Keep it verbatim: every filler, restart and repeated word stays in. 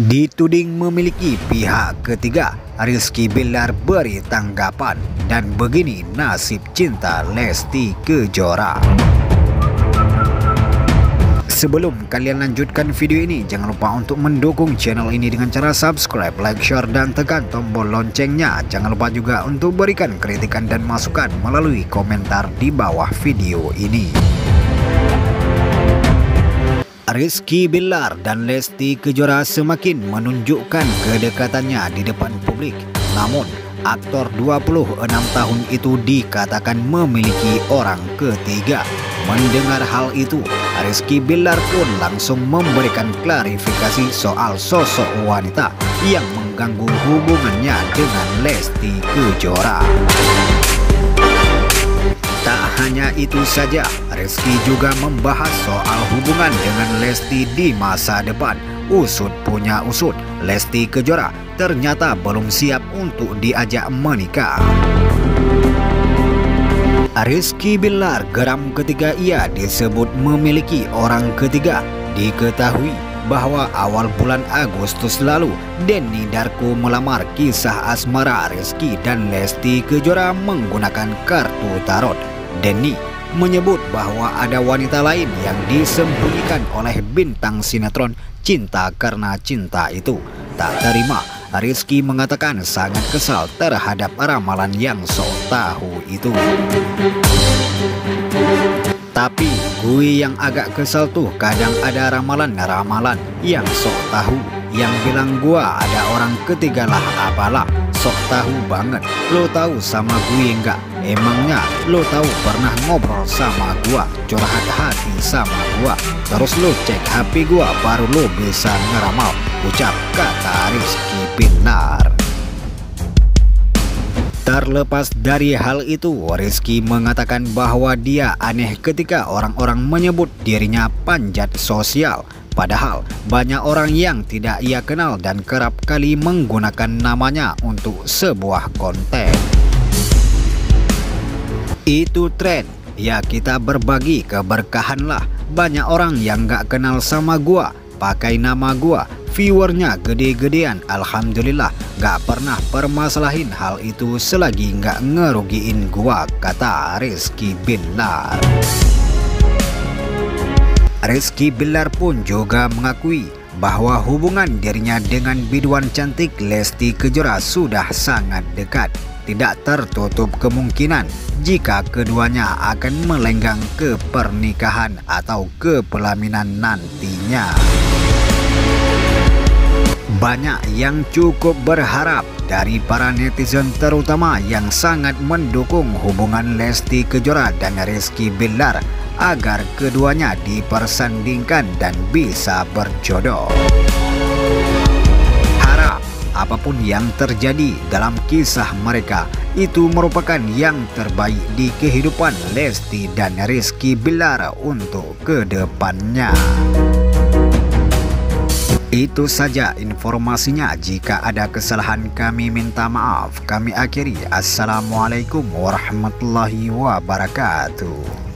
Dituding memiliki pihak ketiga, Rizky Billar beri tanggapan, dan begini nasib cinta Lesti Kejora. Sebelum kalian lanjutkan video ini, jangan lupa untuk mendukung channel ini dengan cara subscribe, like, share, dan tekan tombol loncengnya. Jangan lupa juga untuk berikan kritikan dan masukan melalui komentar di bawah video ini. Rizky Billar dan Lesti Kejora semakin menunjukkan kedekatannya di depan publik. Namun, aktor dua puluh enam tahun itu dikatakan memiliki orang ketiga. Mendengar hal itu, Rizky Billar pun langsung memberikan klarifikasi soal sosok wanita yang mengganggu hubungannya dengan Lesti Kejora. Tak hanya itu saja, Rizky juga membahas soal hubungan dengan Lesti di masa depan. Usut punya usut, Lesti Kejora ternyata belum siap untuk diajak menikah. Rizky Billar geram ketika ia disebut memiliki orang ketiga. Diketahui bahwa awal bulan Agustus lalu, Denny Darmo melamar kisah asmara Rizky dan Lesti Kejora menggunakan kartu tarot. Denny menyebut bahwa ada wanita lain yang disembunyikan oleh bintang sinetron Cinta Karena Cinta itu. Tak terima, Rizky mengatakan sangat kesal terhadap ramalan yang sok tahu itu. Tapi gue yang agak kesal tuh, kadang ada ramalan-ramalan yang sok tahu, yang bilang gua ada orang ketiga lah apalah. Sok tahu banget, lo tahu sama gue enggak? Emangnya lo tahu pernah ngobrol sama gua, curhat hati sama gua, terus lo cek H P gua baru lo bisa ngeramal, ucap kata Rizky Billar. Terlepas dari hal itu, Rizky mengatakan bahwa dia aneh ketika orang-orang menyebut dirinya panjat sosial. Padahal banyak orang yang tidak ia kenal dan kerap kali menggunakan namanya untuk sebuah konten. Itu tren, ya kita berbagi keberkahan lah. Banyak orang yang gak kenal sama gua, pakai nama gua, viewernya gede-gedean. Alhamdulillah gak pernah permasalahin hal itu selagi gak ngerugiin gua, kata Rizky Billar. Rizky Billar pun juga mengakui bahwa hubungan dirinya dengan biduan cantik Lesti Kejora sudah sangat dekat. Tidak tertutup kemungkinan jika keduanya akan melenggang ke pernikahan atau ke pelaminan nantinya. Banyak yang cukup berharap dari para netizen, terutama yang sangat mendukung hubungan Lesti Kejora dan Rizky Billar, agar keduanya dipersandingkan dan bisa berjodoh. Harap apapun yang terjadi dalam kisah mereka itu merupakan yang terbaik di kehidupan Lesti dan Rizky Billar untuk kedepannya. Itu saja informasinya. Jika ada kesalahan kami minta maaf. Kami akhiri. Assalamualaikum warahmatullahi wabarakatuh.